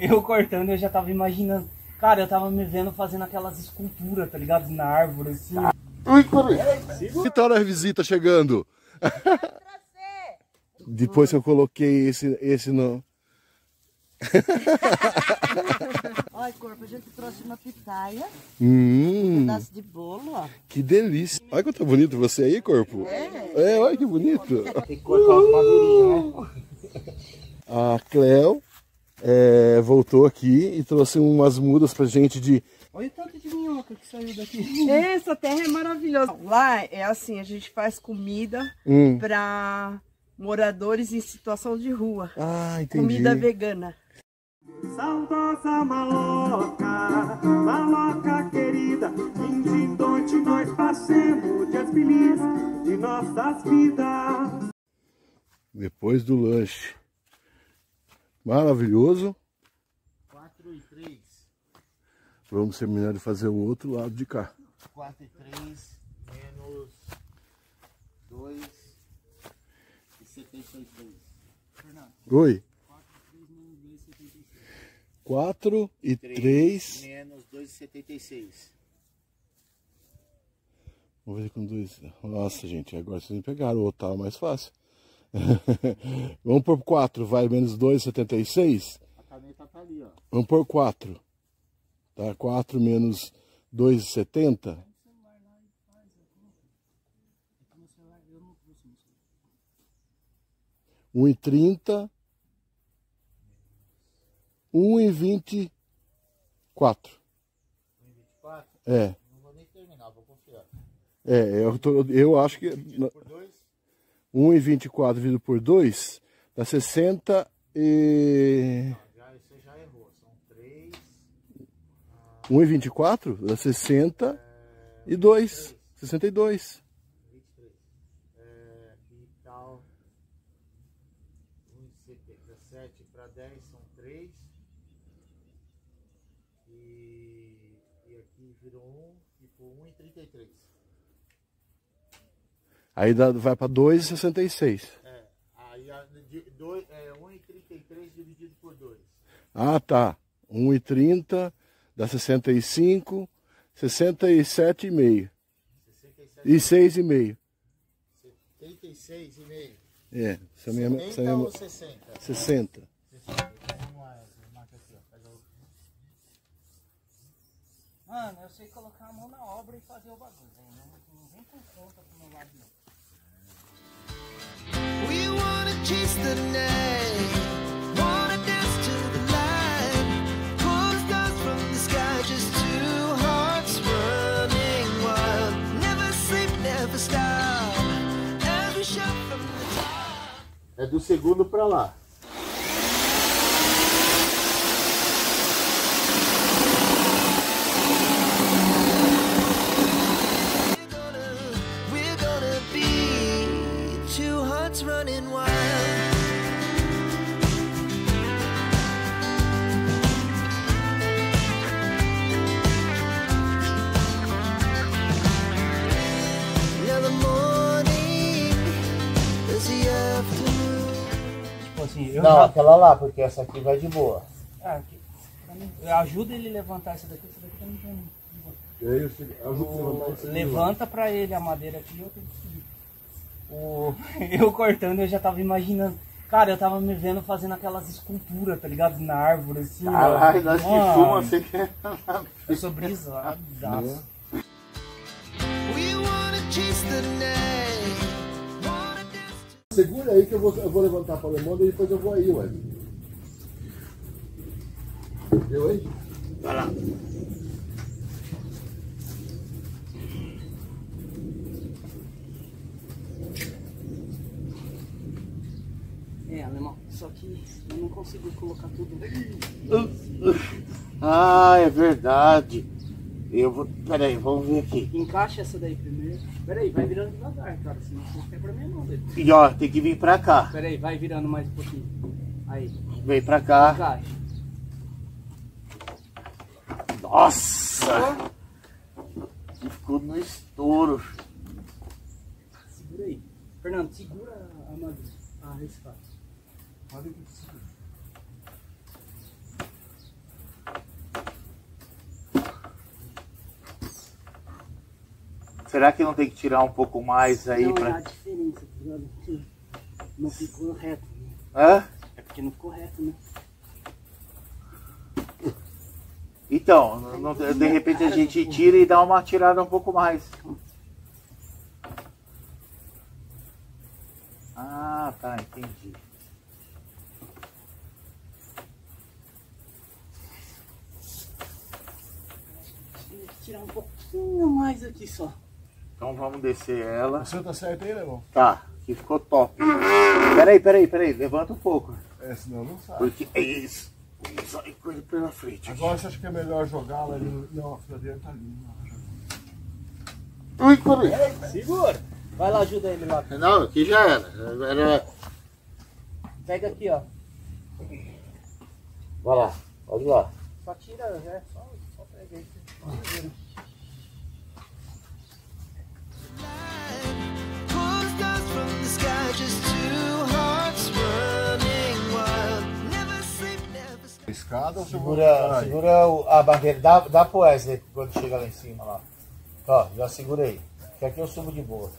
Eu cortando, eu já tava imaginando. Cara, eu tava me vendo fazendo aquelas esculturas, tá ligado? Na árvore, assim. Ui, peraí. Que tal as visitas chegando? Depois que eu coloquei esse no... Olha, corpo, a gente trouxe uma pitaia, um pedaço de bolo, ó. Que delícia. Olha quanto bonito você aí, corpo. É, olha que bonito. Tem que cortar as madurinhas, né? A Cleo voltou aqui e trouxe umas mudas pra gente de... Olha o tanto de minhoca que saiu daqui. Essa terra é maravilhosa. Lá é assim, a gente faz comida pra moradores em situação de rua. Ah, entendi. Comida vegana. Saudosa Maloca, Maloca querida, de onde nós passemos dias felizes de nossas vidas. Depois do lanche maravilhoso, 4 e 3. Vamos terminar de fazer o outro lado de cá. 4 e 3 menos 2 e 76. Fernando. Oi. 4 e 3 menos 2,76. Vamos ver com 2. Nossa, gente, agora vocês me pegaram. O outro tá mais fácil. Vamos por 4, vai, menos 2,76. A caneta tá ali, ó. Vamos por 4. Tá, 4 menos 2,70. Um e 30. 1,24. 1,24? É. Não vou nem terminar, vou confiar. É, eu acho que... 1,24 dividido por 2 dá 60 e... Não, você já errou, são 3... 1,24 dá 60 e 2. 62. 23. E tal... 17 para 10 são 3... E aqui virou 1 e por 1,33. Aí vai para 2,66. É, aí 1,33 dividido por 2. Ah, tá. 1,30 dá 65, 67,5. 67,5. 76,5. É, essa mesma. 70 ou 60? 60. 60. Mano, eu sei colocar a mão na obra e fazer o bagulho, né? Não vem com conta pro meu lado, não. We wanna chase the night, wanna dance to the light, pull the dust from the sky, just two hearts running wild, never sleep, never stop, every shot from the top. É do segundo pra lá. Assim, eu não, já... aquela lá, porque essa aqui vai de boa. Ah, aqui, ajuda ele a levantar essa daqui também tem. Levanta pra ele a madeira aqui e eu tenho que subir. Eu cortando, eu já tava imaginando. Cara, eu tava me vendo fazendo aquelas esculturas, tá ligado? Na árvore, assim. Caralho, nós que fuma, você quer... Eu sou brisado. Segura aí que eu vou levantar pra Alemanha e depois eu vou aí, ué. Deu aí? Vai lá. É, alemão, só que eu não consigo colocar tudo. Ah, é verdade. Eu vou... Peraí, vamos ver aqui. Encaixa essa daí primeiro. Peraí, vai virando devagar, cara. Senão você não quer pra mim não, velho. E ó, tem que vir pra cá. Peraí, vai virando mais um pouquinho. Aí. Vem pra cá. Encaixa. Nossa! Oh. Ficou no estouro. Segura aí. Fernando, segura a madeira. Ah, esse fato. Olha o que segura. Será que não tem que tirar um pouco mais aí? Não, pra... é a diferença, não ficou reto. Né? Hã? É porque não ficou reto, né? Então, não, de repente a gente tira e dá uma tirada um pouco mais. Ah, tá, entendi. Tem que tirar um pouquinho mais aqui só. Então vamos descer ela. O senhor tá certo aí, Leão? Tá, que ficou top. Peraí, levanta um pouco. É, senão não sai. Porque é isso. Sai coisa pela frente. Agora você acha que é melhor jogá-la ali? Não, a furadeira tá ali. Ui, peraí. Segura. Vai lá, ajuda ele lá. Não, aqui já era. Pega aqui, ó. Vai lá, olha lá. Só tira, né? Só pega aí. Escada, segura a barreira, dá pro Wesley quando chega lá em cima lá. Ó, já segurei. Que aqui eu subo de boa.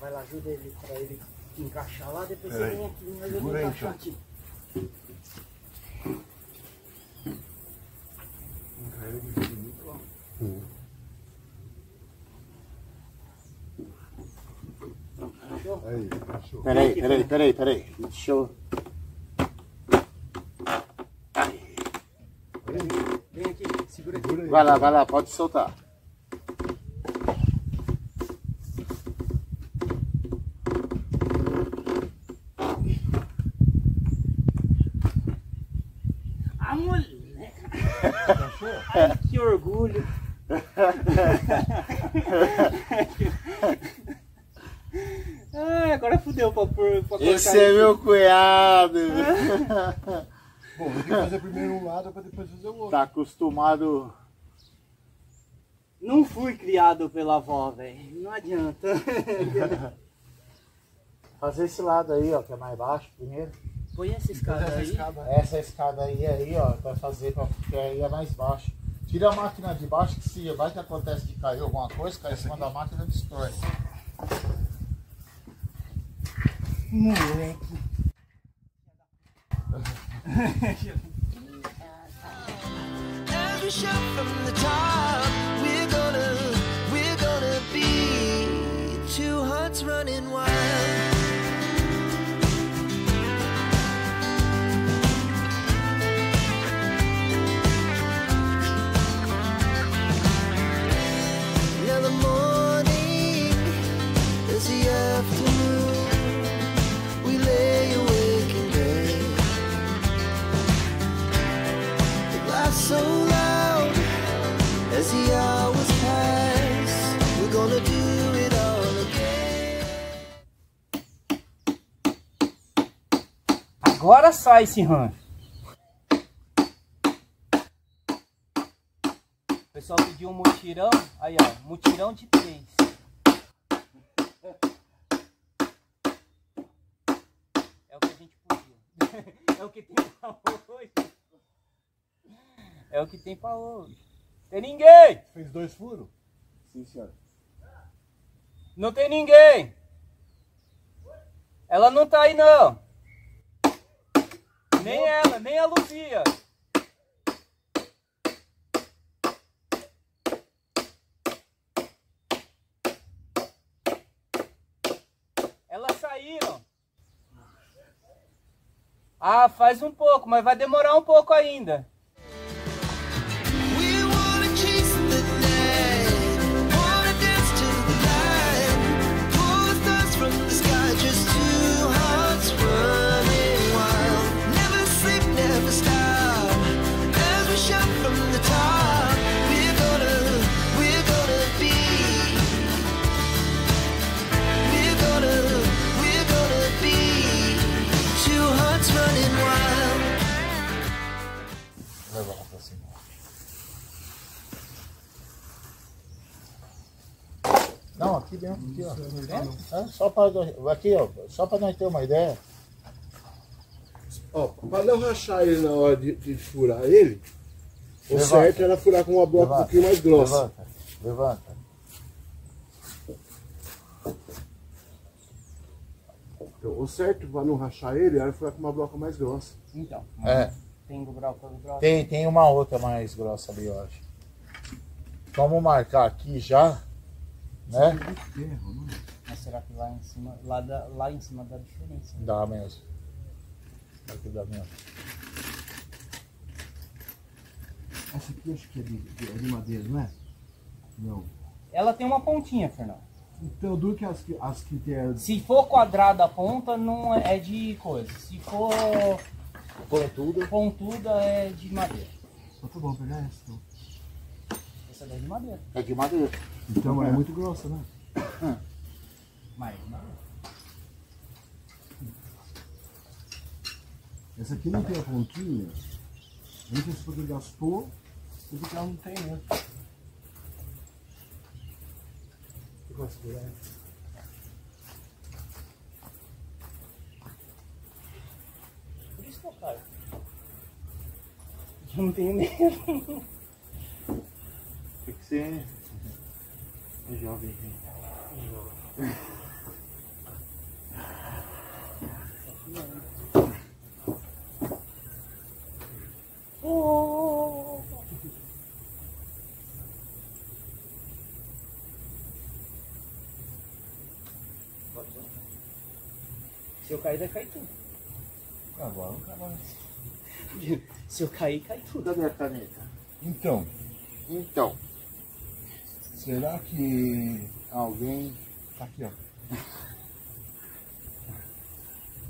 Vai lá, ajuda ele pra ele encaixar lá, depois você vem aqui, mas eu vou encaixar aqui. Peraí. Deixa eu... Vem aqui, segura aqui. Vai lá, pode soltar. A moleca! Ai, que orgulho! Ah, agora fudeu pra esse é meu cunhado. Bom, eu tenho que fazer primeiro um lado pra depois fazer o outro. Tá acostumado. Não fui criado pela avó, velho. Não adianta. Fazer esse lado aí, ó, que é mais baixo primeiro. Põe essa escada aí. Essa escada aí, ó, vai fazer pra porque aí é mais baixo. Tira a máquina de baixo que se vai que acontece de cair alguma coisa, cai em cima da máquina, destrói. Moleque. Agora sai esse rancho. O pessoal pediu um mutirão. Aí, ó, mutirão de 3. É o que a gente podia. É o que tem pra hoje. Tem ninguém! Fez 2 furos? Sim, senhora. Não tem ninguém! Ela não tá aí, não! Nem ela, nem a Luzia. Elas saíram. Ah, faz um pouco, mas vai demorar um pouco ainda. Não, aqui dentro, aqui, ó. Só para nós ter uma ideia. Ó, para não rachar ele na hora de furar ele, o certo era furar com uma bloca um pouquinho mais grossa. Levanta. Então, o certo para não rachar ele era furar com uma bloca mais grossa. Então. É. Tem bloca grossa? Tem uma outra mais grossa ali, eu acho. Vamos marcar aqui já, né? Mas será que lá em cima, lá em cima dá diferença? Né? Dá mesmo. Aqui dá mesmo. Essa aqui acho que é de madeira, não é? Não. Ela tem uma pontinha, Fernando. Então, do que as que tem... Se for quadrada a ponta, não é de coisa. Se for pontuda é de madeira. Tá bom, pegar essa então. Essa daí é de madeira. É de madeira. Então é muito grossa, né? É. Mas essa aqui não tem a pontinha. Eu não sei se você gastou, porque ela não tem, né? Eu gosto de olhar. Por isso que eu caio. Eu não tenho medo. Tem que ser um jovem aqui. Um jovem. Se eu cair, vai cair tudo. Cavalo. Se eu cair, cai tudo. Da minha caneta. Então. Será que alguém... Tá aqui, ó.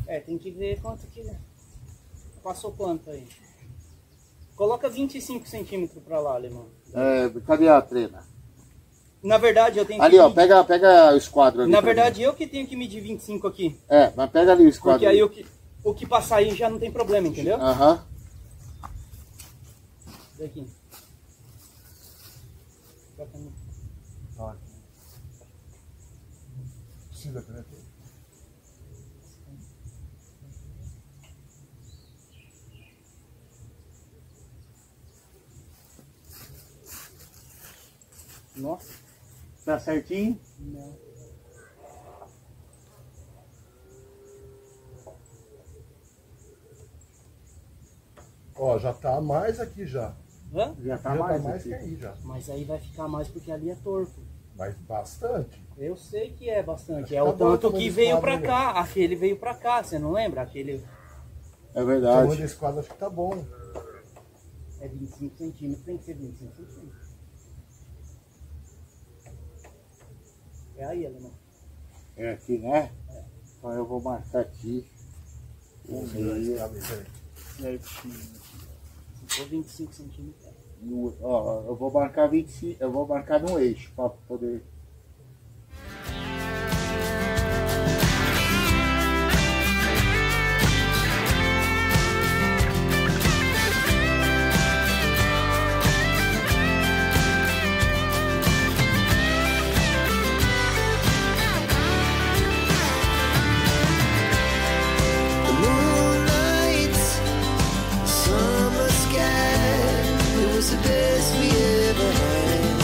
É, tem que ver quanto que... Passou quanto aí? Coloca 25 centímetros pra lá, alemão. É, cadê a trena? Na verdade, eu tenho ali, que... Ali, ó, pega o esquadro ali. Na verdade, mim. Eu que tenho que medir 25 aqui. É, mas pega ali o esquadro. Porque aí o que passar aí já não tem problema, entendeu? Aham. Daqui. Precisa, né? Nossa. Tá certinho? Não. Ó, já tá mais aqui já. Hã? Já tá mais que aí já. Mas aí vai ficar mais porque ali é torto. Mas bastante. Eu sei que é bastante. É o tanto que veio pra cá. Aquele veio pra cá, você não lembra? Aquele... É verdade. O tamanho desse quadro acho que tá bom. É 25 centímetros, tem que ser 25 centímetros. É aí, alemão. É aqui, né? É. Então eu vou marcar aqui. Se for 25 centímetros. Ó, eu vou marcar 25, eu vou marcar no eixo para poder. The best we ever had.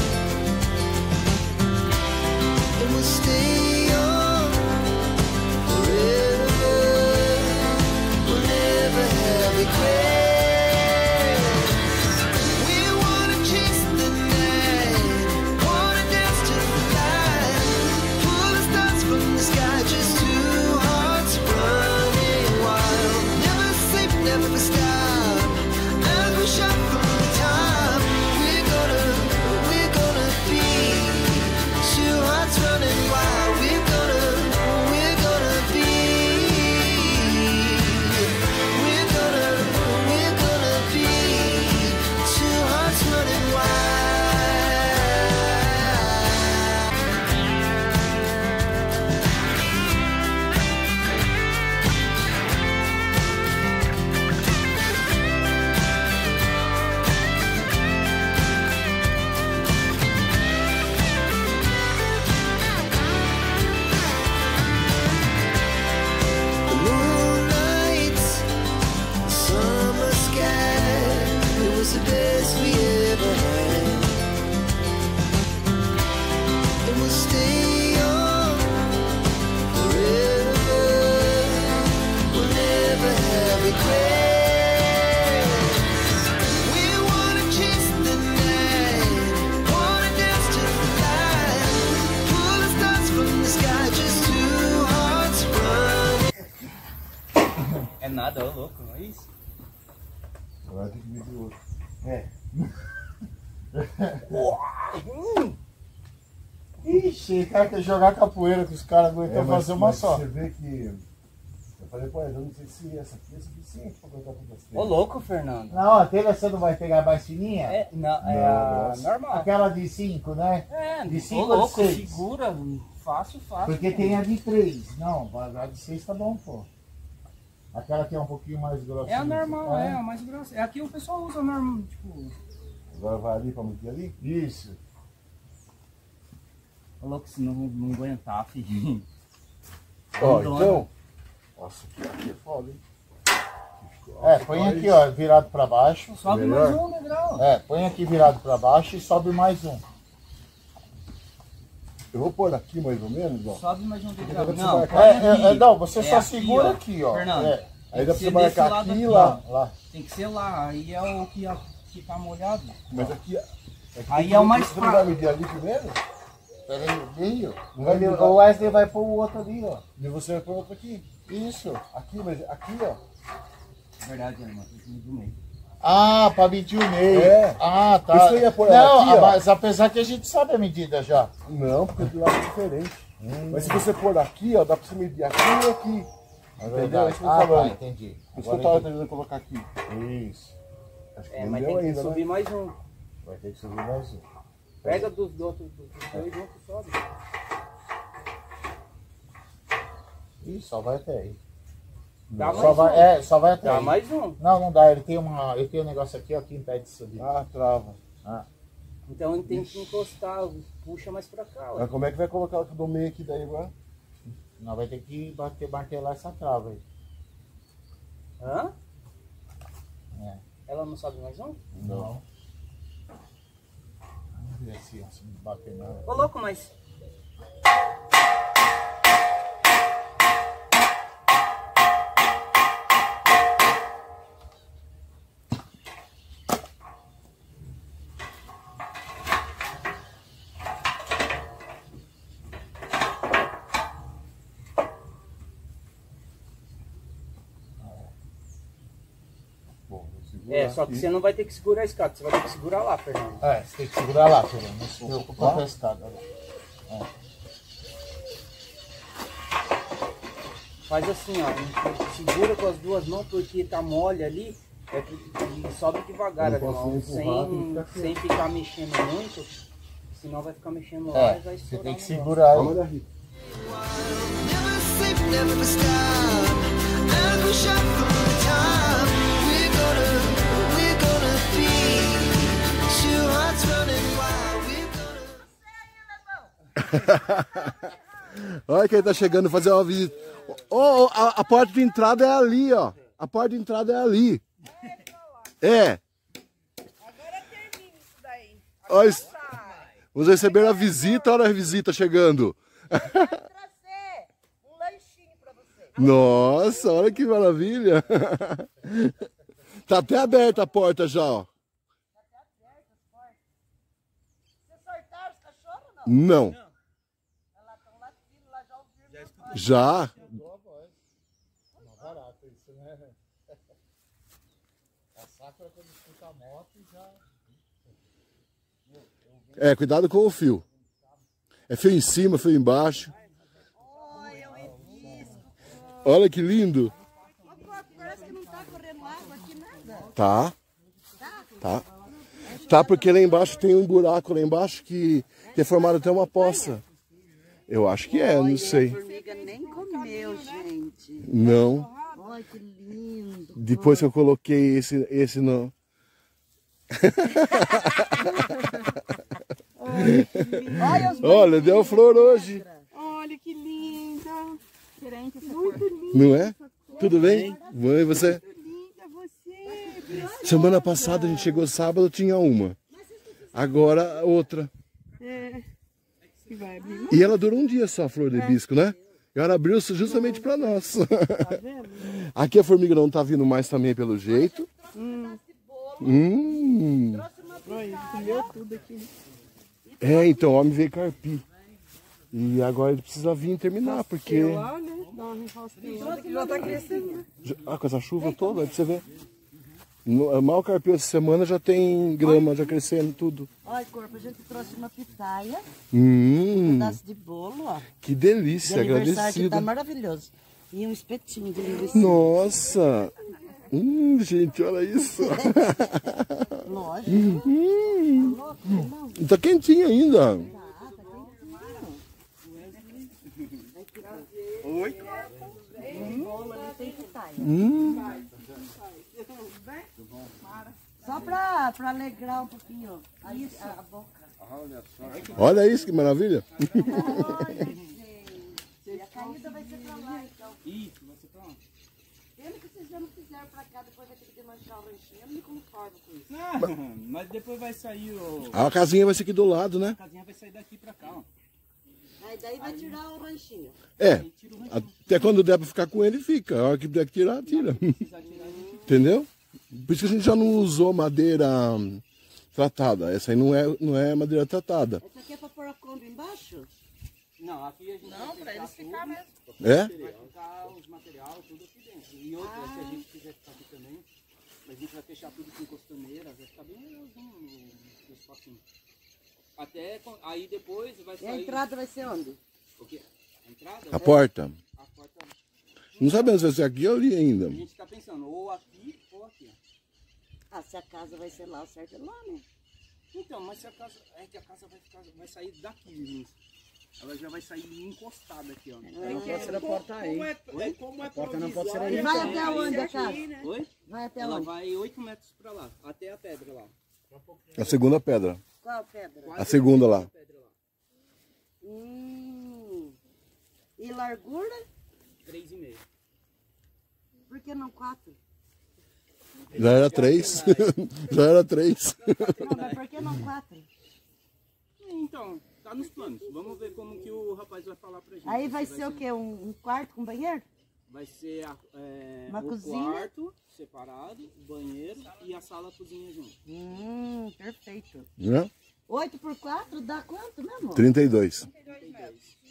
nada, ô louco, não é isso? Agora tem que medir o outro. É. Ixi, o cara quer jogar capoeira com os caras, aguentam fazer uma só. Você vê que. Eu falei, pô, eu não sei se essa aqui é suficiente pra aguentar com você. Ô louco, Fernando. Não, a telha você não vai pegar mais fininha? É, não, é a normal. Aquela de 5, né? É, de 5 ou 6. Segura, fácil, fácil. Porque tem a de 3. Não, a de 6 tá bom, pô. Aquela que é um pouquinho mais grossa. É a normal, tá? É a mais grossa. É aqui o pessoal usa normal, tipo. Agora vai ali pra medir ali? Isso. Falou que se não aguentar, filho. Ó, então. Nossa, aqui é foda, hein? É, põe aqui, ó, virado pra baixo. Sobe mais um degrau. É, põe aqui virado pra baixo e sobe mais um. Eu vou pôr aqui mais ou menos, ó. Sobe mais um degrau. Não, não, você só segura aqui, ó. Fernando. Aí dá pra você marcar aqui e lá. Tem que ser lá, aí é o que tá molhado. Mas aqui. Aí é o mais fácil. Você vai medir ali primeiro? Pega aí o meio. O Wesley vai pôr o outro ali, ó. E você vai pôr o outro aqui. Isso. Aqui, mas aqui, ó. Verdade, irmão. Tem que medir o meio. Ah, pra medir o meio. É. Ah, tá. Isso eu ia pôr não, aqui, ó. Mas apesar que a gente sabe a medida já. Não, porque do lado é diferente. Mas se você pôr aqui, ó, dá pra você medir aqui e aqui. Entendeu? É isso que eu tô falando. Tá, entendi. Por isso que eu tava tentando colocar aqui. Isso. Acho que é, mas tem que ainda, subir, né? Mais um. Vai ter que subir mais um. Pega do outro e do outro sobe. Ih, só vai até aí. Dá só mais vai, um. É, só vai até dá aí. Mais um. Não, não dá. Ele tem um negócio aqui, ó, que impede de subir. Ah, trava. Ah. Então ele tem que encostar, puxa mais pra cá. Mas como é que vai colocar o do meio aqui daí agora? Não, vai ter que martelar essa trava aí. Hã? É. Ela não sobe mais um? Não. Se bater nada. Ô louco, mas. É, só que aqui. Você não vai ter que segurar a escada, você vai ter que segurar lá, Fernando. É, você tem que segurar lá, Fernando. Não se preocupa com a escada. É. Faz assim, ó. Segura com as duas mãos porque tá mole ali. É, e sobe devagar ali, ó. Sem ficar mexendo muito. Senão vai ficar mexendo lá e vai estourar. Você tem que segurar aí. Olha aí. Olha quem tá chegando fazer uma visita. Oh, a porta de entrada é ali, ó. A porta de entrada é ali. É. Agora termina isso daí. Agora vamos receber a visita, olha a visita chegando. Eu quero trazer um lanchinho pra você. Nossa, olha que maravilha. Tá até aberta a porta já, ó. Tá até aberta as portas. Vocês sortaram os cachorros ou não? Não. Já? É, cuidado com o fio. É fio em cima, fio embaixo. Olha que lindo. Parece que não tá correndo água aqui nada. Tá. Tá. Tá porque lá embaixo tem um buraco lá embaixo que é formado até uma poça. Eu acho que é, não sei. A formiga nem comeu, gente. Não. Olha que lindo. Depois que eu coloquei esse não. Olha, deu flor hoje. Olha que linda. Muito linda. Não é? Tudo bem? Mãe, você? Muito linda você. Semana passada a gente chegou sábado, tinha uma. Agora outra. É. E ela durou um dia só, a flor de hibisco, né? E ela abriu justamente para nós. Aqui a formiga não tá vindo mais também, pelo jeito. É, então o homem veio carpir. E agora ele precisa vir terminar, porque... Já está crescendo. Ah, com essa chuva toda, pra você ver. Mal carpeou essa semana, já tem grama, já crescendo tudo. Olha, Corpo, a gente trouxe uma pitaia, um pedaço de bolo, ó. Que delícia, agradecida. Tá maravilhoso. E um espetinho de linguiça. Nossa! Gente, olha isso. Lógico. Tá quentinho ainda. Oi? Só pra alegrar um pouquinho a boca. Olha isso, que maravilha. E a caída vai ser pra lá, então. Isso, vai ser pra lá. Pelo que vocês já não fizeram pra cá, depois vai ter que desmanchar o lanchinho. Eu não me conformo com isso. Não, mas depois vai sair o... A casinha vai ser aqui do lado, né? A casinha vai sair daqui pra cá, ó. Aí daí vai tirar o ranchinho. É, até quando der para ficar com ele, fica. A hora que der que tirar, tira. Entendeu? Por isso que a gente já não usou madeira tratada. Essa aí não é madeira tratada. Essa aqui é para pôr a Kombi embaixo? Não, aqui a gente não, para eles ficar mesmo. É? Vai ficar os material, tudo aqui dentro. E outra, se a gente quiser ficar aqui também, a gente vai fechar tudo com costumeira. Vai ficar bem legalzinho o espacinho. Até aí depois vai sair... E a entrada vai ser onde? O quê? A entrada? A porta. A porta. Não sabemos se vai ser aqui ou ali ainda. A gente tá pensando ou aqui ou aqui. Ah, se a casa vai ser lá, o certo é lá, né? Então, mas se a casa... É que a casa vai sair daqui, gente. Ela já vai sair encostada aqui, ó. Não pode ser a porta aí. A porta não pode ser aí. Vai até onde a casa? Oi? Vai até onde? Ela vai 8 metros pra lá, até a pedra lá. A segunda pedra. Qual pedra? A segunda lá. E largura? 3,5. Por que não 4? Já era 3. Já era 3. Não, mas por que não 4? Então, tá nos planos. Vamos ver como que o rapaz vai falar pra gente. Aí vai ser o quê? Um quarto com banheiro? Vai ser uma cozinha. Quarto separado, o banheiro e a sala cozinha junto. Perfeito. É? 8 por 4 dá quanto mesmo? 32.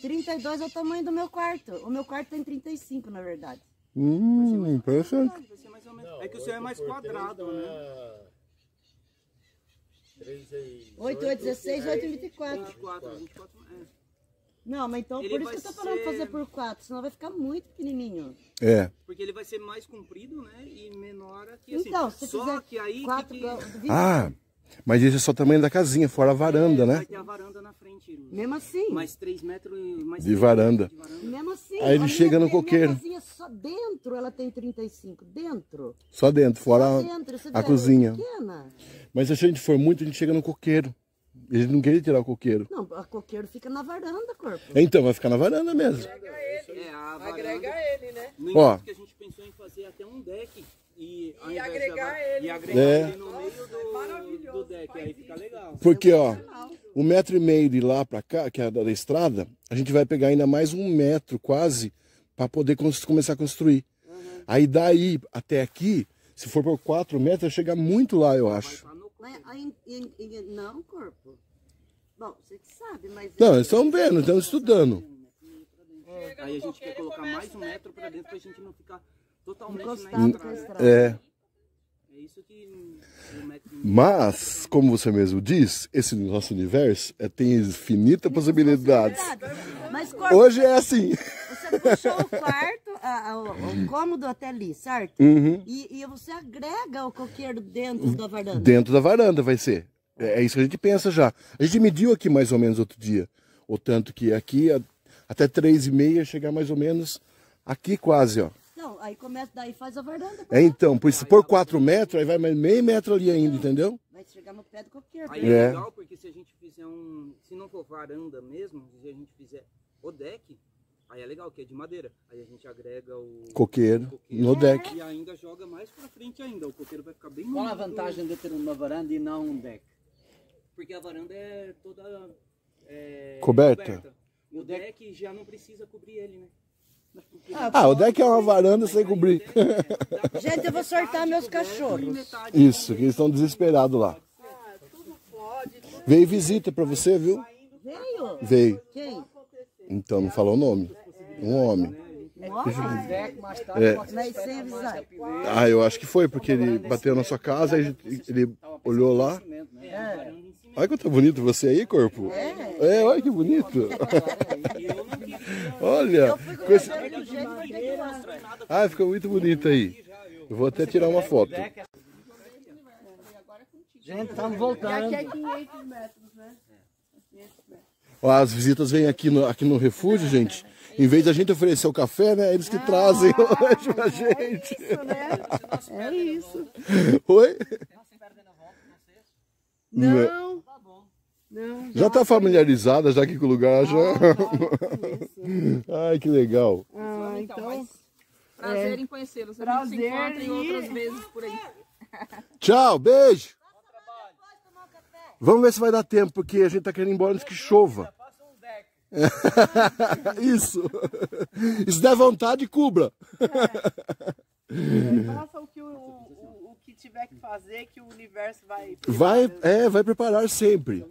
32 é o tamanho do meu quarto. O meu quarto tem 35, na verdade. Interessante. Vai ser mais ou menos. Não, é que o seu é mais quadrado, né? 8, 8, 16, 8, 24. 24 é. Não, mas então ele por isso que eu tô falando fazer por 4, senão vai ficar muito pequenininho. É. Porque ele vai ser mais comprido, né? E menor aqui, assim. Então, se só quiser que aí... 4, que... Ah, mas esse é só o tamanho da casinha, fora a varanda, né? Vai ter a varanda na frente. Mesmo assim. Mais 3 metros mais de varanda. Mesmo assim. Aí ele chega no coqueiro. A casinha só dentro, ela tem 35. Dentro. Só dentro, fora só dentro, a cozinha. Pequena. Mas se a gente for muito, a gente chega no coqueiro. Ele não queria tirar o coqueiro. Não, o coqueiro fica na varanda, Corpo. Então, vai ficar na varanda mesmo. Agrega ele, agrega ele, né? No início que a gente pensou em fazer até um deck e agregar ele. E agregar ele no meio do deck, aí fica legal. Porque, ó, 1,5 metro de lá pra cá, que é da estrada, a gente vai pegar ainda mais 1 metro quase pra poder começar a construir. Aí daí até aqui, se for por 4 metros, vai chegar muito lá, eu acho. Não, Corpo. Bom, você que sabe, mas... Não, eles estão vendo, estão estudando. Aí a gente quer colocar mais 1 metro para dentro para a gente não ficar totalmente na estrada. É. É isso que... Mas, como você mesmo diz, esse nosso universo tem infinitas possibilidades. Mas, Corpo, hoje é assim. Você puxou o quarto. O cômodo até ali, certo? E você agrega o coqueiro dentro da varanda? Dentro da varanda vai ser. É isso que a gente pensa já. A gente mediu aqui mais ou menos outro dia. O tanto que aqui, até 3,5, chegar mais ou menos aqui quase, ó. Então, aí começa, daí faz a varanda. É, então, por 4 metros, aí vai mais meio metro ali ainda, entendeu? Vai chegar no pé do coqueiro. Aí é legal, porque se a gente fizer se não for varanda mesmo, se a gente fizer o deck... Aí é legal, que é de madeira. Aí a gente agrega o coqueiro no deck. E ainda joga mais pra frente ainda. O coqueiro vai ficar bem longe. Qual a vantagem de ter uma varanda e não um deck? Porque a varanda é toda coberta. E o deck já não precisa cobrir ele, né? O deck é uma varanda sem cobrir. Gente, eu vou sortar meus cachorros. Isso, que eles estão desesperados lá. Tudo pode. Veio visita pra você, viu? Veio? Veio. Quem? Então, não falou o nome. Um homem. Ah, eu acho que foi, porque ele bateu na sua casa, ele olhou lá. Olha quanto bonito você aí, corpo. É, olha que bonito. Olha. Esse... Ah, ficou muito bonito aí. Eu vou até tirar uma foto. Gente, estamos voltando. Aqui é 500 metros, né? As visitas vêm aqui no refúgio, gente. Em vez da gente oferecer o café, né? Eles que trazem hoje pra gente. É isso, né? É isso. Oi? Não. Não. Já tá familiarizada já aqui com o lugar? Já. Ai, que legal. Ah, então... Prazer em conhecê-los. A gente se encontra em outras vezes por aí. Tchau, beijo. Vamos ver se vai dar tempo, porque a gente tá querendo ir embora antes que chova. Isso. Isso dá vontade, cubra. Faça o que tiver que fazer, que o universo vai... Vai preparar sempre.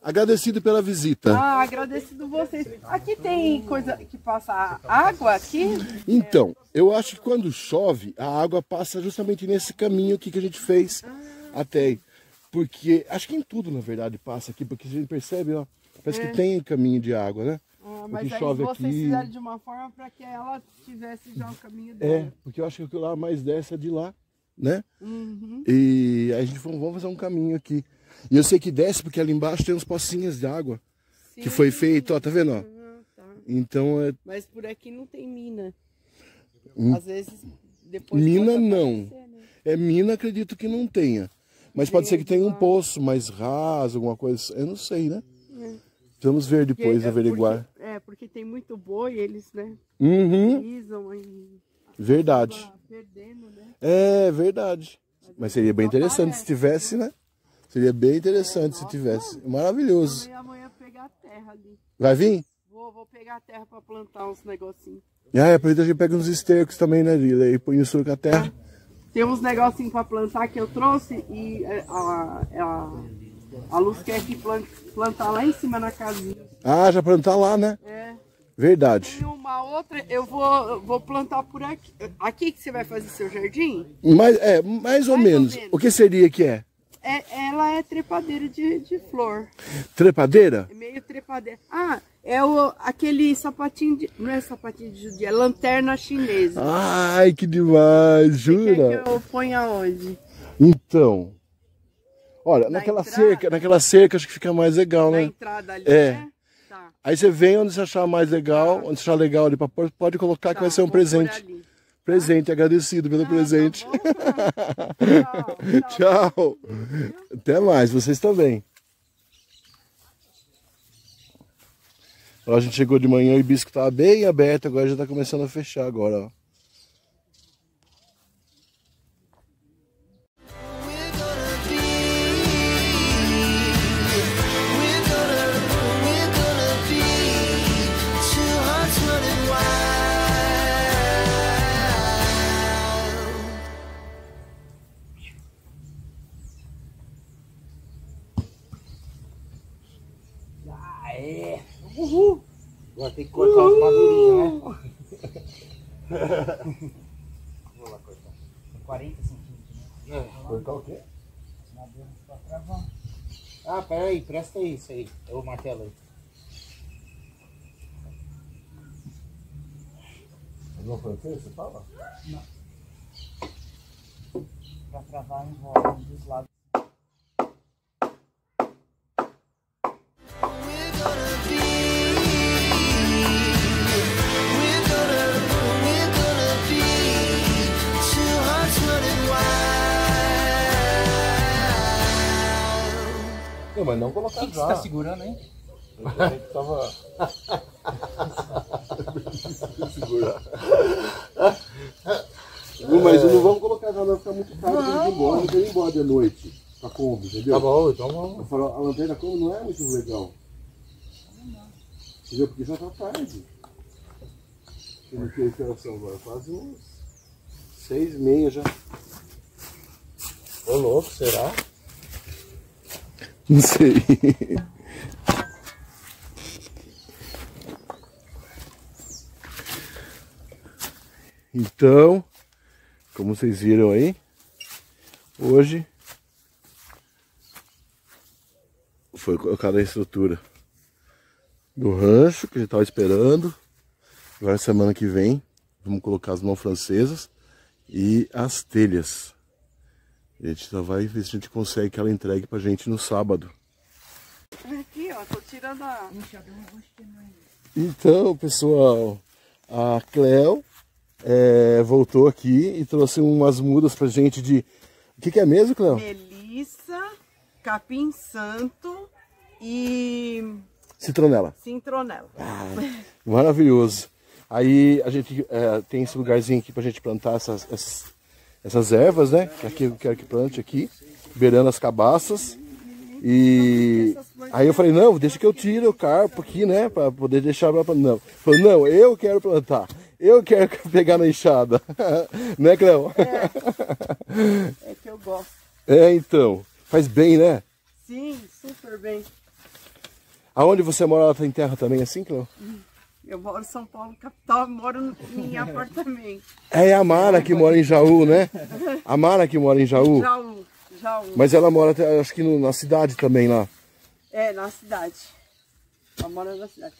Agradecido pela visita. Ah, agradecido vocês. Aqui tem coisa que passa água aqui? Então, eu acho que quando chove, a água passa justamente nesse caminho aqui que a gente fez até aí. Porque, acho que em tudo, na verdade, passa aqui, porque a gente percebe, ó, parece que tem caminho de água, né? Ah, mas aí chove vocês aqui... fizeram de uma forma para que ela tivesse já o caminho dela. É, porque eu acho que o que lá mais desce é de lá, né? Uhum. E aí a gente falou, vamos fazer um caminho aqui. E eu sei que desce porque ali embaixo tem uns pocinhas de água. Sim. Que foi feito, ó, tá vendo? Ó? Ah, tá. Então, é... Mas por aqui não tem mina. Às vezes, depois... Mina não. Aparecer, né? É mina, acredito que não tenha. Mas pode ser que tenha um poço mais raso, alguma coisa, eu não sei, né? É. Vamos ver depois, averiguar. Porque tem muito boi, eles, né? Uhum. Pisam em... Verdade. Perdendo, né? É, verdade. Mas seria bem interessante se tivesse, né? Seria bem interessante se tivesse. Maravilhoso. Eu vou amanhã pegar a terra ali. Vai vir? Vou pegar a terra para plantar uns negocinhos. Ah, é, aproveita que eu pego uns estercos também, né, Lila? E põe o soro com a terra. Tem uns negocinhos para plantar que eu trouxe e a Luz quer que plantar lá em cima na casinha. Ah, já plantar lá, né? É. Verdade. E uma outra, eu vou plantar por aqui. Aqui que você vai fazer seu jardim? Mais ou menos. O que seria que é? Ela é trepadeira de flor. Trepadeira? É meio trepadeira. Ah, é aquele sapatinho de... Não é sapatinho de judia, é lanterna chinesa. Ai, que demais, jura? Quer que eu ponho aonde? Então, olha, naquela cerca acho que fica mais legal, né? Na entrada ali, né? Tá. Aí você vem onde você achar mais legal, onde você achar legal ali pra pôr, pode colocar, que vai ser um presente. Presente, agradecido pelo presente. Tá bom, tchau. Tchau. Até mais, vocês também. Ó, a gente chegou de manhã e o hibisco estava bem aberto, agora já está começando a fechar agora, ó. Uhul. Agora tem que cortar as madurinhas, né? Vou lá cortar. 40 centímetros, né? Cortar o quê? As maduras pra travar. Ah, peraí, presta isso aí. É o martelo aí. Não foi o que você fala? Não. Pra travar em volta dos lados. Não, mas não colocar já. O que você tá segurando, hein? Eu tava... segurar. Mas não vamos colocar já, vai ficar muito tarde. Não quero ir embora de noite. Pra Kombi, entendeu? Tá bom, então vamos. Eu falo, a lanterna Kombi não é muito legal. Não. Entendeu? Porque já tá tarde. Eu não tenho interação agora. Quase uns 6:30 já. Ô louco, será? Não sei. Então, como vocês viram aí, hoje foi colocada a estrutura do rancho, que a gente estava esperando. Agora, semana que vem, vamos colocar as mãos francesas e as telhas. A gente só vai ver se a gente consegue que ela entregue pra gente no sábado. Aqui, ó, tô tirando a... Então, pessoal, a Cleo voltou aqui e trouxe umas mudas pra gente de... O que, que é mesmo, Cleo? Melissa, capim santo e... citronela. Citronela. Ah, maravilhoso. Aí a gente tem esse lugarzinho aqui pra gente plantar essas ervas, né? Que eu quero que plante aqui, beirando as cabaças. E aí eu falei, não, deixa que eu tiro o carpo aqui, né? Pra poder deixar ela plantar. Não. Falei, não, eu quero plantar. Eu quero pegar na enxada. Né, Cleo? É que eu gosto. É, então. Faz bem, né? Sim, super bem. Aonde você mora, ela tá em terra também, assim, Cleo? Eu moro em São Paulo, capital, moro em apartamento. É a Mara que mora em Jaú, né? A Mara que mora em Jaú. Jaú. Mas ela mora, acho que na cidade também, lá. É, na cidade. Ela mora na cidade.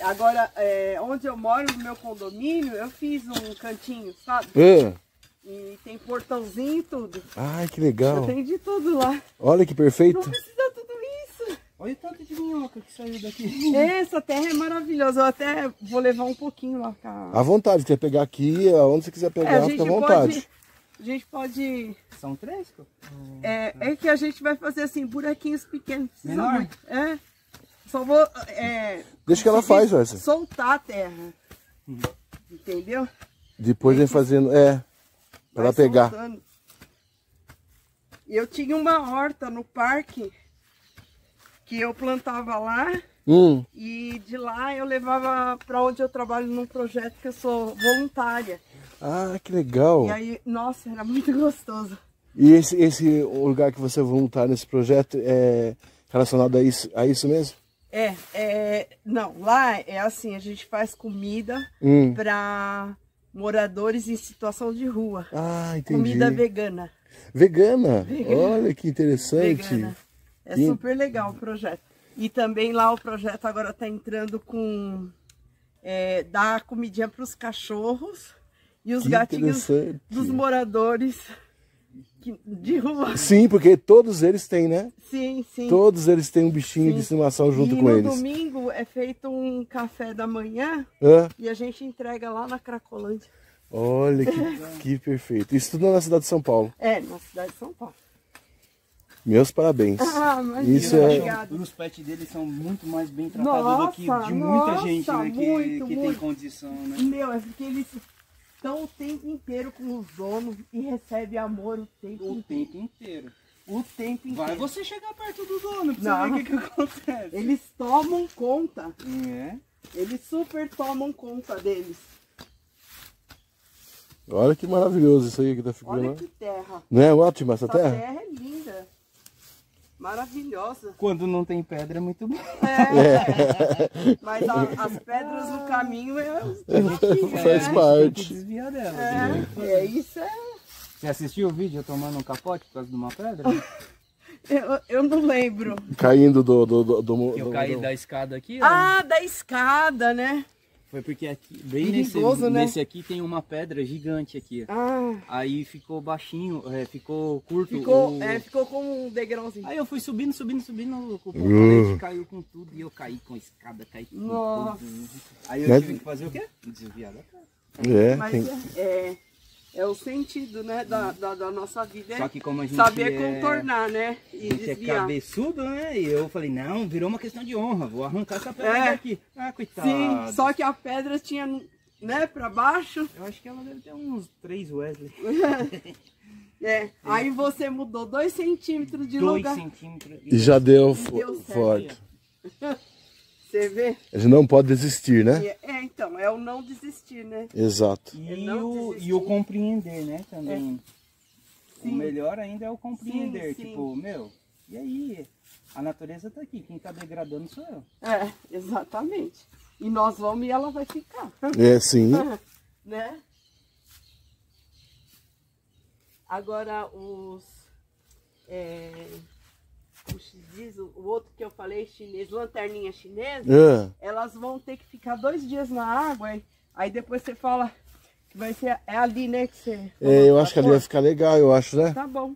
Agora, onde eu moro, no meu condomínio, eu fiz um cantinho, sabe? E tem portãozinho e tudo. Ai, que legal. Eu tenho de tudo lá. Olha que perfeito. Não precisa tudo isso. Olha o tanto de minhoca que saiu daqui. Essa terra é maravilhosa. Eu até vou levar um pouquinho lá. Pra... À vontade. Quer pegar aqui, aonde você quiser pegar, fica à vontade. A gente pode... São três? É que a gente vai fazer assim, buraquinhos pequenos. Menor? É. Só vou... Deixa que ela faz, essa. Soltar a terra. Entendeu? Depois vem fazendo... Pra ela pegar. Soltando. Eu tinha uma horta no parque... que eu plantava lá e de lá eu levava para onde eu trabalho num projeto que eu sou voluntária. Ah, que legal! E aí, nossa, era muito gostoso. E esse lugar que você é voluntária nesse projeto é relacionado a isso mesmo? Não, lá é assim, a gente faz comida para moradores em situação de rua. Ah, entendi. Comida vegana. Vegana? Olha que interessante. Vegana. É super legal o projeto. E também lá o projeto agora está entrando com... dar comidinha para os cachorros e os gatinhos dos moradores de rua. Sim, porque todos eles têm, né? Sim, sim. Todos eles têm um bichinho de estimação junto com eles. E no domingo é feito um café da manhã e a gente entrega lá na Cracolândia. Olha que perfeito. Isso tudo na cidade de São Paulo. É, na cidade de São Paulo. Meus parabéns. Ah, isso os pets deles são muito mais bem tratados do que de muita gente, né, que tem condição, né? Meu, é porque eles estão o tempo inteiro com os donos e recebem amor o tempo inteiro. O tempo inteiro. Vai você chegar perto do dono pra você ver o que acontece. Eles tomam conta. Eles super tomam conta deles. Olha que maravilhoso isso aí que tá ficando. Olha que terra. Não é ótima essa terra? Essa terra é linda. Maravilhosa. Quando não tem pedra é muito bom. Mas as pedras no caminho faz parte. Desvia delas. Isso é... Você assistiu o vídeo tomando um capote por causa de uma pedra? Eu não lembro. Caindo Eu caí da escada aqui. Da escada, né? Foi porque aqui, bem perigoso, nesse aqui tem uma pedra gigante aqui. Aí ficou baixinho, ficou curto. Ficou com um degrauzinho. Aí eu fui subindo, o ponto caiu com tudo e eu caí com a escada, caí com tudo. Aí eu tive que fazer o quê? Desviar da casa. É o sentido, né, da nossa vida. Só que como a gente saber contornar, né? E a gente desviar. É cabeçudo, né? E eu falei, não, virou uma questão de honra, vou arrancar essa pedra daqui. Ah, coitado. Sim, só que a pedra tinha, né, pra baixo. Eu acho que ela deve ter uns 3 Wesley. Aí você mudou 2 centímetros de lugar. 2 centímetros. E já deu forte. Você vê? A gente não pode desistir, né? Então, é o não desistir, né? Exato. E o compreender, né, também. O melhor ainda é o compreender, tipo, meu, e aí? A natureza tá aqui, quem tá degradando sou eu. Exatamente. E nós vamos e ela vai ficar. Né? Agora o outro que eu falei, chinês, lanterninha chinesa, elas vão ter que ficar 2 dias na água, aí depois você fala que vai ser, é ali, né, que você... É, eu acho que ali vai ficar legal, eu acho, né? Tá bom.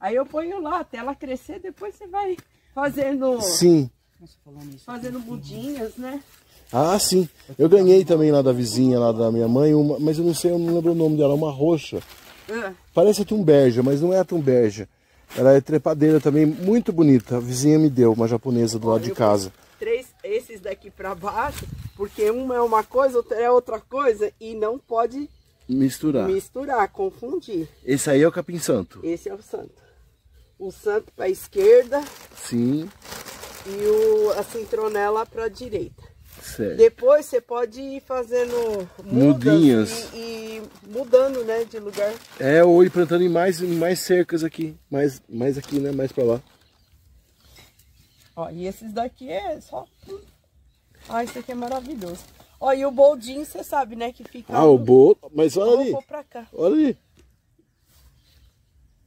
Aí eu ponho lá, até ela crescer, depois você vai fazendo... Sim. Fazendo mudinhas, né? Ah, sim. Eu ganhei também lá da vizinha, lá da minha mãe, uma, mas eu não sei, eu não lembro o nome dela, uma roxa. Parece a tumberja, mas não é a tumberja. Ela é trepadeira também, muito bonita. A vizinha me deu, uma japonesa do lado de casa. 3, esses daqui pra baixo, porque uma é uma coisa, outra é outra coisa, e não pode misturar, confundir. Esse aí é o capim santo. Esse é o santo. O santo pra esquerda. Sim. E a cintronela pra direita. Certo. Depois você pode ir fazendo mudinhas e mudando, né, de lugar. É, ou ir plantando em mais cercas aqui, mais aqui, né, mais para lá. Ó, e esses daqui é só... Ah, esse aqui é maravilhoso. Ó, e o boldinho, você sabe, né, que fica... Ah, o bol... Mas olha ali. Eu vou pra cá. Olha ali.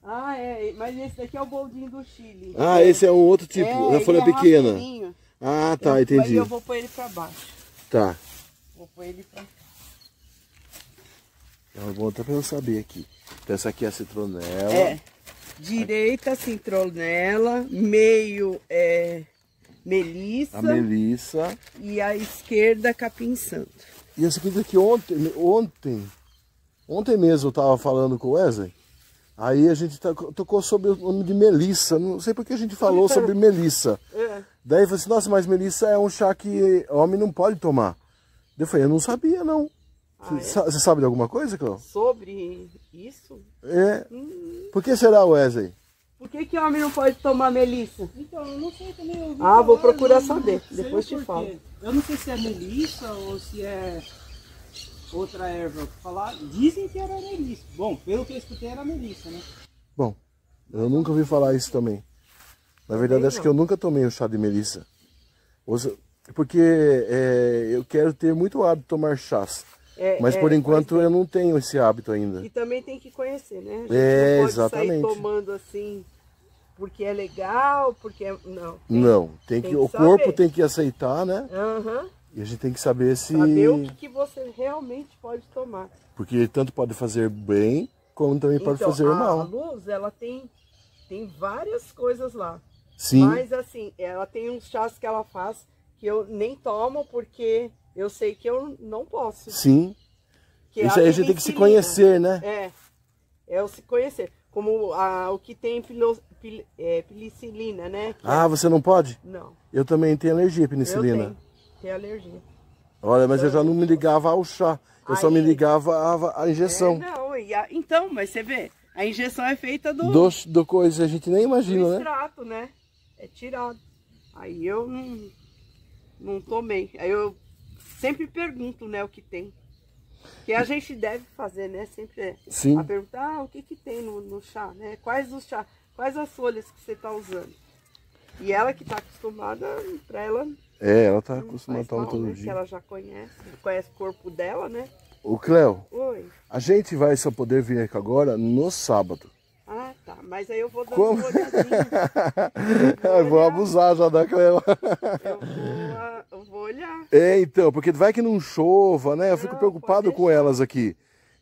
Ah, é, mas esse daqui é o boldinho do Chile. Ah, esse é um outro tipo, da folha pequena. Rapidinho. Ah, tá, entendi. Aí eu vou pôr ele pra baixo. Tá. Vou pôr ele pra cá. É bom até pra eu saber aqui. Então essa aqui é a citronela. É. Direita, citronela. Meio é melissa. A melissa. E a esquerda, capim santo. E essa coisa aqui ontem mesmo eu tava falando com o Wesley. Aí a gente tocou sobre o nome de melissa. Não sei porque a gente falou sobre melissa. Daí eu falei assim, nossa, mas melissa é um chá que homem não pode tomar. Eu falei, eu não sabia, não. Você sabe de alguma coisa, Cleo? Sobre isso? É. Por que será, Wesley? Por que que homem não pode tomar melissa? Então, eu não sei também. Ah, vou procurar saber. Depois te falo. Eu não sei se é melissa ou se é outra erva. Falar. Dizem que era melissa. Bom, pelo que eu escutei era melissa, né? Bom, eu nunca ouvi falar isso também. Na verdade, acho que eu nunca tomei o chá de melissa. Porque eu quero ter muito hábito de tomar chás. Mas por enquanto eu não tenho esse hábito ainda. E também tem que conhecer, né? A gente não pode exatamente sair tomando assim porque é legal, porque é... Não. Não, tem que o saber. Corpo tem que aceitar, né? Uhum. E a gente tem que saber se... Saber o que você realmente pode tomar. Porque tanto pode fazer bem, como também pode fazer mal. A luz, ela tem várias coisas lá. Sim. Mas assim, ela tem uns chás que ela faz que eu nem tomo porque eu sei que eu não posso. Sim. Isso aí a gente tem que se conhecer, né? É o se conhecer. Como o que tem penicilina, né? Ah, você não pode? Não. Eu também tenho alergia à penicilina. Eu tenho alergia. Olha, mas eu já não me ligava ao chá. Eu só me ligava à injeção. Então, mas você vê... A injeção é feita do coisa, a gente nem imagina, né? Extrato, né? É tirado. Aí eu não tomei. Aí eu sempre pergunto, né, o que tem. Que a gente deve fazer, né? Sempre Sim. A perguntar, o que tem no chá, né? Quais as folhas que você tá usando? E ela que tá acostumada, pra ela... ela tá acostumada a tomar todo dia. Que ela já conhece o corpo dela, né? Ô, Cleo, oi. A gente vai só poder vir aqui agora no sábado. Ah, tá. Mas aí eu vou dar uma olhadinha. Eu vou abusar já da Cleo. Eu vou olhar. Então, porque vai que não chova, né? Eu fico preocupado com elas aqui.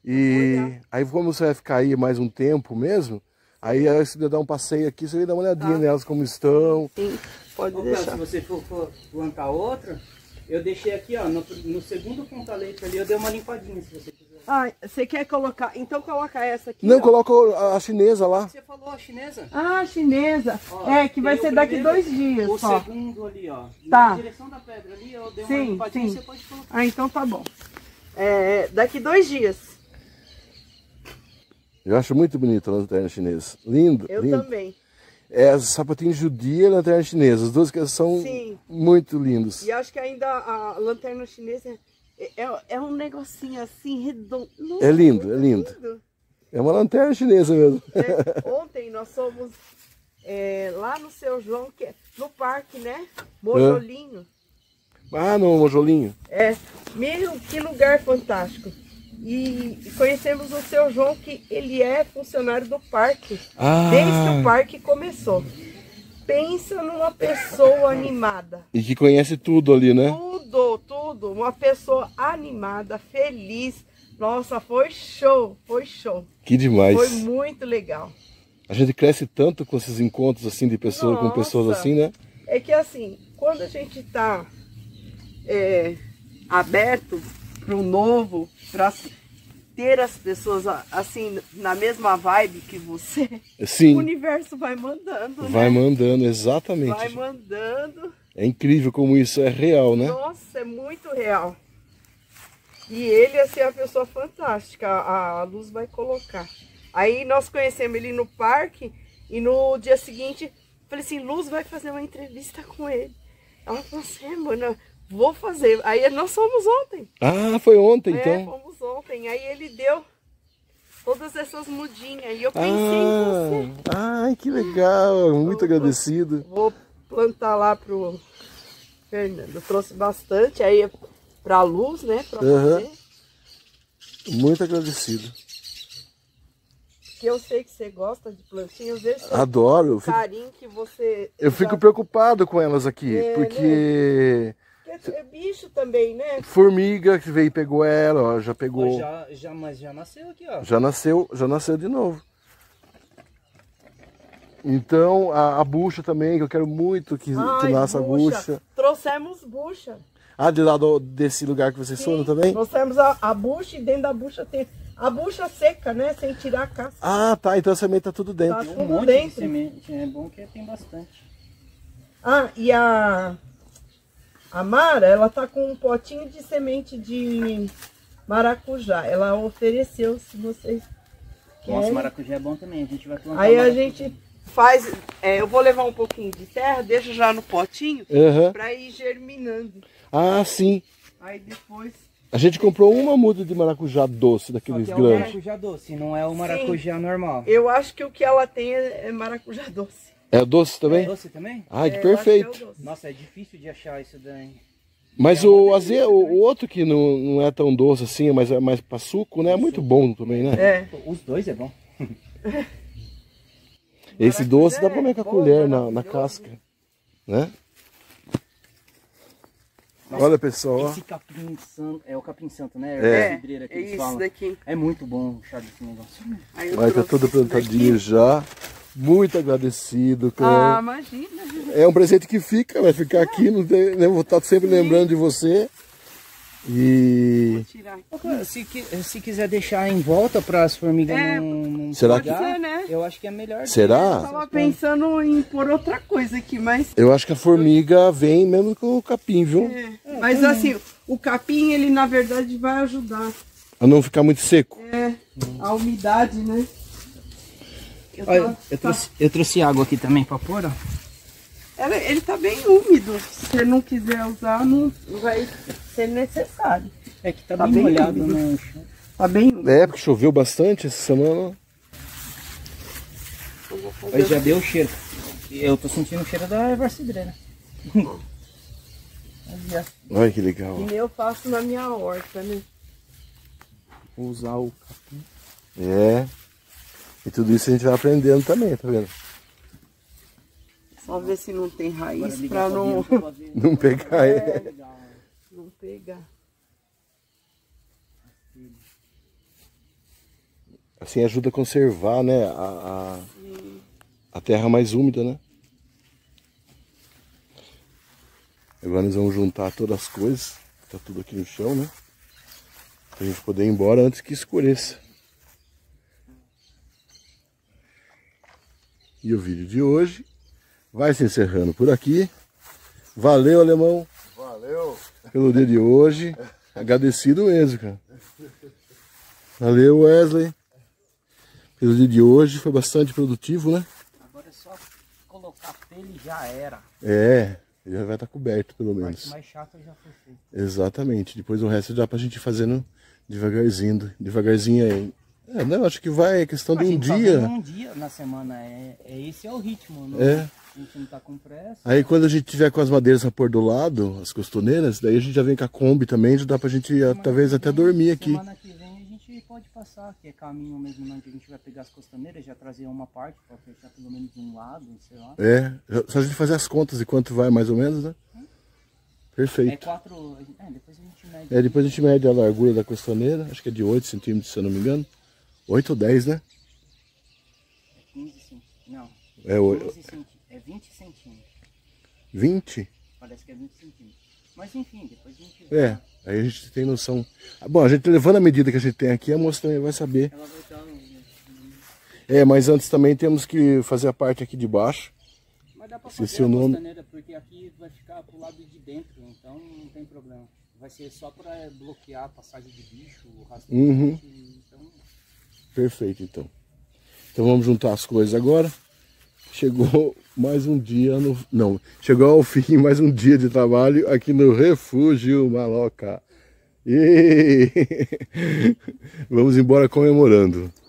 E aí, como você vai ficar aí mais um tempo mesmo, aí você vai dar um passeio aqui, você vai dar uma olhadinha nelas como estão. Sim, pode deixar. Se você for plantar outra... Eu deixei aqui, ó, no segundo pontalete ali, eu dei uma limpadinha, se você quiser. Ah, você quer colocar? Então coloca essa aqui. Não, coloca a chinesa lá. Você falou a chinesa? Ah, a chinesa. Ó, que vai ser daqui 2 dias. O segundo ali, ó. Tá. Na direção da pedra ali, eu dei uma limpadinha, você pode colocar. Ah, então tá bom. Daqui 2 dias. Eu acho muito bonita a lanterna chinesa. Lindo, eu lindo. Também. Sapatinho judia e lanterna chinesa, as duas que são muito lindos. E acho que ainda a lanterna chinesa é um negocinho assim, redondo. Nossa, é lindo, é lindo, lindo. É uma lanterna chinesa mesmo. Ontem nós fomos lá no Seu João, que é no parque, né? Mojolinho. Ah, no Mojolinho. Meu, que lugar fantástico. E conhecemos o seu João, que ele é funcionário do parque, desde que o parque começou. Pensa numa pessoa animada. E que conhece tudo ali, né? Tudo, tudo. Uma pessoa animada, feliz. Nossa, foi show, foi show. Que demais. Foi muito legal. A gente cresce tanto com esses encontros assim de pessoa, com pessoas assim, né? É que assim, quando a gente tá aberto para o novo, para ter as pessoas assim na mesma vibe que você, sim, o universo vai mandando, né? Vai mandando, exatamente. Vai mandando. É incrível como isso é real, né? Nossa, é muito real. E ele, assim, é uma pessoa fantástica, a luz vai colocar. Aí nós conhecemos ele no parque e no dia seguinte, falei assim, Luz vai fazer uma entrevista com ele. Ela falou assim, mano, vou fazer. Aí nós fomos ontem. Ah, foi ontem, então. Fomos ontem. Aí ele deu todas essas mudinhas e eu pensei em você. Ai, que legal, muito agradecido. Vou plantar lá pro Fernando. Eu trouxe bastante aí pra Luz, né, pra fazer. Muito agradecido. Que eu sei que você gosta de plantinhas, adoro. O carinho que você... Eu fico preocupado com elas aqui, porque... Né? É bicho também, né? Formiga que veio e pegou ela, ó, já pegou. Mas já nasceu aqui, ó. Já nasceu de novo. Então, a bucha também, que eu quero muito que nasça a bucha. Trouxemos bucha. Ah, de lá desse lugar que vocês foram também? Trouxemos a bucha e dentro da bucha tem... A bucha seca, né? Sem tirar a casca. Ah, tá. Então a semente tá tudo dentro. Tá tudo dentro. Semente. É bom que tem bastante. Ah, e a Mara, ela tá com um potinho de semente de maracujá. Ela ofereceu, se vocês querem. Nossa, maracujá é bom também. A gente vai plantar. Aí a gente faz... eu vou levar um pouquinho de terra, deixo já no potinho, pra ir germinando. Ah, sim. Aí depois... A gente comprou uma muda de maracujá doce, daqueles grandes. É o maracujá doce, não é o maracujá normal. Eu acho que o que ela tem é maracujá doce. É doce também? É doce também? Ai, que perfeito. É nossa, é difícil de achar isso daí. Mas o outro que não é tão doce assim, mas é mais para suco, né? É muito bom também, né? É. Os dois é bom. Esse doce dá para comer com a colher na casca, né? Nossa, olha, pessoal. Esse capim santo, é o capim santo, né? É que eles falam. Isso daqui. É muito bom o chá desse negócio. Mas tá tudo plantadinho já. Muito agradecido, Cleo. Ah, imagina. É um presente que fica, vai ficar aqui, não tem, né? Vou estar sempre lembrando de você. E... Vou tirar. Se quiser deixar em volta para as formigas não será pegar, que... né? Eu acho que é melhor. Será? Eu tava pensando em pôr outra coisa aqui, mas... Eu acho que a formiga vem mesmo com o capim, viu? É. Mas assim, o capim, ele na verdade vai ajudar a não ficar muito seco. É, a umidade, né? Olha, eu trouxe água aqui também para pôr, ó. Ele tá bem úmido. Se você não quiser usar, não vai ser necessário. É que tá bem molhado, né? Tá bem úmido. É, porque choveu bastante essa semana. Aí já deu o cheiro. Eu tô sentindo o cheiro da varcidreira. Olha que legal. E eu faço na minha horta, né? Vou usar o capim. É. E tudo isso a gente vai aprendendo também, tá vendo? Só ver se não tem raiz para não pegar. Não pegar. Assim ajuda a conservar, né, a terra mais úmida, né? Agora nós vamos juntar todas as coisas, tá tudo aqui no chão, né? Pra gente poder ir embora antes que escureça. E o vídeo de hoje vai se encerrando por aqui. Valeu, Alemão. Valeu. Pelo dia de hoje. Agradecido mesmo, cara. Valeu, Wesley. Pelo dia de hoje. Foi bastante produtivo, né? Agora é só colocar pelo e já era. É. Ele já vai estar coberto, pelo menos. A parte mais chata já foi feita. Exatamente. Depois o resto dá pra gente ir fazendo devagarzinho. Devagarzinho aí. É, não, acho que vai, é questão de um dia. Um dia na semana. Esse é o ritmo, né? É. A gente não tá com pressa. Aí quando a gente tiver com as madeiras a pôr do lado, as costoneiras, daí a gente já vem com a Kombi também, já dá pra gente talvez até dormir aqui. Semana que vem a gente gente pode passar, que é caminho mesmo, onde a gente vai pegar as costaneiras, já trazer uma parte para fechar pelo menos um lado, sei lá. É, se a gente fazer as contas de quanto vai mais ou menos, né? Perfeito. É 4, depois a gente mede. É, depois a gente mede a largura da costaneira, acho que é de 8 centímetros, se eu não me engano. 8 ou 10, né? É 15 centímetros, não. É, 20 centímetros. 20? Parece que é 20 centímetros. Mas enfim, depois a gente... É, aí a gente tem noção. Bom, a gente levando a medida que a gente tem aqui, a moça também vai saber. Ela vai estar é, mas antes também temos que fazer a parte aqui de baixo. Mas dá pra fazer a costaneira, porque aqui vai ficar pro lado de dentro, então não tem problema. Vai ser só para bloquear a passagem de bicho, o rastreio. Uhum. Então... Perfeito, então. Então vamos juntar as coisas agora. Chegou mais um dia no... Não, chegou ao fim mais um dia de trabalho aqui no Refúgio Maloca. E... Vamos embora comemorando.